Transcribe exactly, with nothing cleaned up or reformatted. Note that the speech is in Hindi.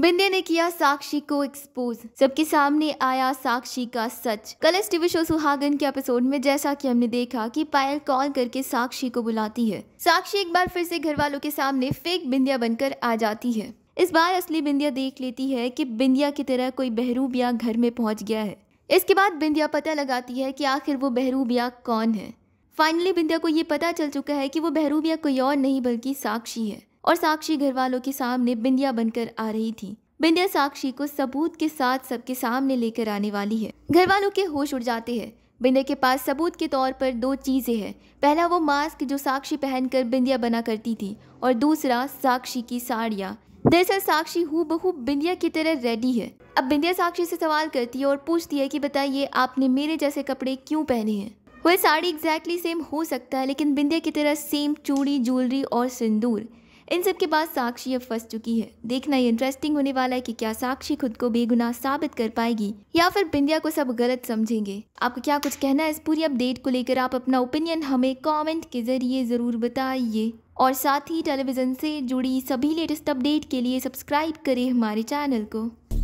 बिंदिया ने किया साक्षी को एक्सपोज, सबके सामने आया साक्षी का सच। कलर्स टीवी शो सुहागन के एपिसोड में जैसा कि हमने देखा कि पायल कॉल करके साक्षी को बुलाती है। साक्षी एक बार फिर से घर वालों के सामने फेक बिंदिया बनकर आ जाती है। इस बार असली बिंदिया देख लेती है कि बिंदिया की तरह कोई बहरूबिया घर में पहुंच गया है। इसके बाद बिंदिया पता लगाती है कि आखिर वो बहरूबिया कौन है। फाइनली बिंदिया को ये पता चल चुका है कि वो बहरूबिया कोई और नहीं बल्कि साक्षी है, और साक्षी घर वालों के सामने बिंदिया बनकर आ रही थी। बिंदिया साक्षी को सबूत के साथ सबके सामने लेकर आने वाली है। घर वालों के होश उड़ जाते हैं। बिंदिया के पास सबूत के तौर पर दो चीजें हैं, पहला वो मास्क जो साक्षी पहनकर बिंदिया बना करती थी, और दूसरा साक्षी की साड़ियाँ। दरअसल साक्षी हूबहू बिंदिया की तरह रेडी है। अब बिंदिया साक्षी से सवाल करती है और पूछती है कि बताइए आपने मेरे जैसे कपड़े क्यों पहने हैं। वह साड़ी एग्जैक्टली सेम हो सकता है, लेकिन बिंदिया की तरह सेम चूड़ी, ज्वेलरी और सिंदूर, इन सब के बाद साक्षी अब फंस चुकी है। देखना ये इंटरेस्टिंग होने वाला है कि क्या साक्षी खुद को बेगुनाह साबित कर पाएगी या फिर बिंदिया को सब गलत समझेंगे। आपको क्या कुछ कहना है इस पूरी अपडेट को लेकर, आप अपना ओपिनियन हमें कमेंट के जरिए ज़रूर बताइए, और साथ ही टेलीविज़न से जुड़ी सभी लेटेस्ट अपडेट के लिए सब्सक्राइब करें हमारे चैनल को।